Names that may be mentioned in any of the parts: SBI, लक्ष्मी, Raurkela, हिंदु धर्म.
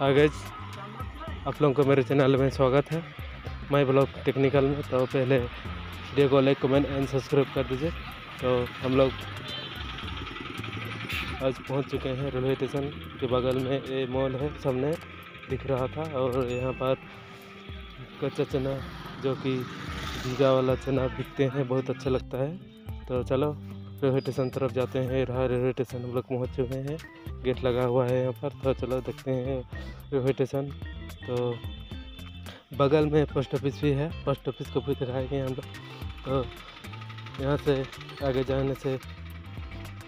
आगे आप लोगों को मेरे चैनल में स्वागत है। मैं ब्लॉग टेक्निकल में। तो पहले वीडियो को लाइक कमेंट एंड सब्सक्राइब कर दीजिए। तो हम लोग आज पहुंच चुके हैं रेलवे स्टेशन के बगल में ये मॉल है, सामने दिख रहा था। और यहाँ पर कच्चा चना जो कि जीरा वाला चना बिकते हैं, बहुत अच्छा लगता है। तो चलो रेलवे स्टेशन तरफ जाते हैं। रहा रेलवे स्टेशन, हम लोग पहुँच चुके हैं। गेट लगा हुआ है यहाँ पर। तो चलो देखते हैं रेलवे स्टेशन। तो बगल में पोस्ट ऑफिस भी है, पोस्ट ऑफिस को भी दिखाएंगे हम लोग। तो यहाँ से आगे जाने से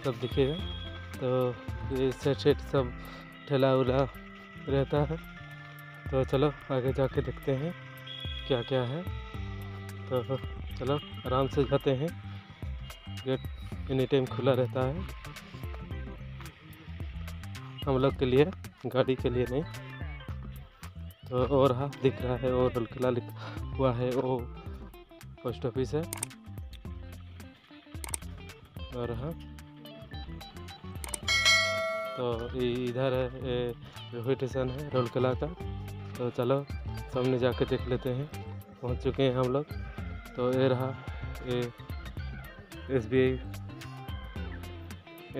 सब दिखेगा। तो ये सेट सेट सब ठेला उला रहता है। तो चलो आगे जाके देखते हैं क्या क्या है। तो चलो आराम से जाते हैं। गेट एनी टाइम खुला रहता है हम लोग के लिए, गाड़ी के लिए नहीं। तो और हाँ दिख रहा है, और राउरकेला लिखा हुआ है, वो पोस्ट ऑफिस है। और हाँ तो इधर है रेलवे स्टेशन है राउरकेला का। तो चलो सामने जाके देख लेते हैं। पहुंच चुके हैं हम लोग। तो ये रहा SBI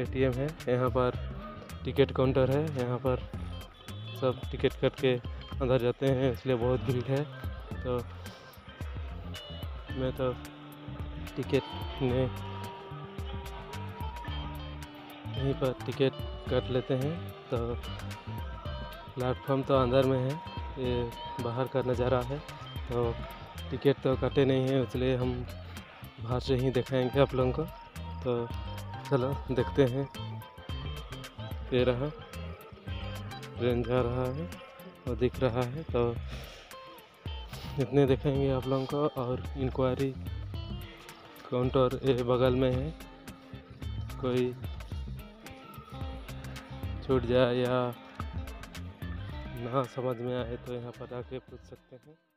ATM है। यहाँ पर टिकट काउंटर है, यहाँ पर सब टिकट कट के अंदर जाते हैं, इसलिए बहुत भीड़ है। तो मैं तो टिकट ने यहीं पर टिकट कट लेते हैं। तो प्लेटफॉर्म तो अंदर में है, ये बाहर का नज़ारा है। तो टिकट तो कटे नहीं है, इसलिए हम बाहर से ही दिखाएंगे आप लोगों को। तो चलो देखते हैं। ये रहा ट्रेन जा रहा है, वो दिख रहा है। तो इतने दिखेंगे आप लोगों को। और इंक्वायरी काउंटर बगल में है, कोई छूट जाए या ना समझ में आए तो यहाँ पर आके पूछ सकते हैं।